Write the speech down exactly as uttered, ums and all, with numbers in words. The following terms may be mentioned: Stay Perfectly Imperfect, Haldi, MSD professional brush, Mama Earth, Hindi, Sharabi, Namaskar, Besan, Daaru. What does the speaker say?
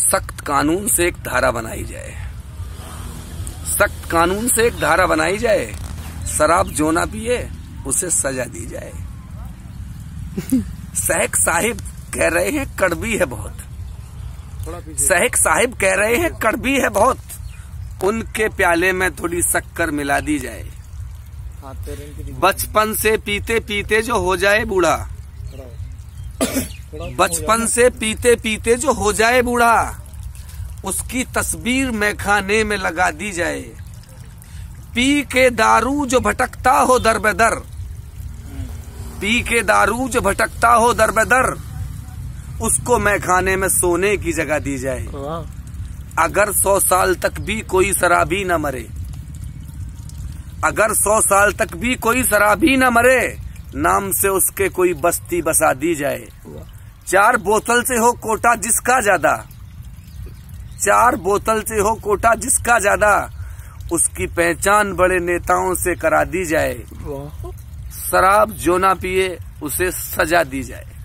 सख्त कानून से एक धारा बनाई जाए, सख्त कानून से एक धारा बनाई जाए, शराब जो ना पिए उसे सजा दी जाए। शेख साहिब कह रहे हैं कड़वी है बहुत, शेख साहिब कह रहे हैं कड़वी है बहुत, उनके प्याले में थोड़ी शक्कर मिला दी जाए। बचपन से पीते पीते जो हो जाए बूढ़ा, बचपन से पीते पीते जो हो जाए बूढ़ा, उसकी तस्वीर मैखाने में लगा दी जाए। पी के दारू जो भटकता हो दर बदर, पी के दारू जो भटकता हो दर बदर, उसको मैखाने में सोने की जगह दी जाए। अगर सौ साल तक भी कोई शराबी न मरे, अगर सौ साल तक भी कोई शराबी न मरे, नाम से उसके कोई बस्ती बसा दी जाए। चार बोतल से हो कोटा जिसका ज्यादा, चार बोतल से हो कोटा जिसका ज्यादा, उसकी पहचान बड़े नेताओं से करा दी जाए। शराब जो ना पिए उसे सजा दी जाए।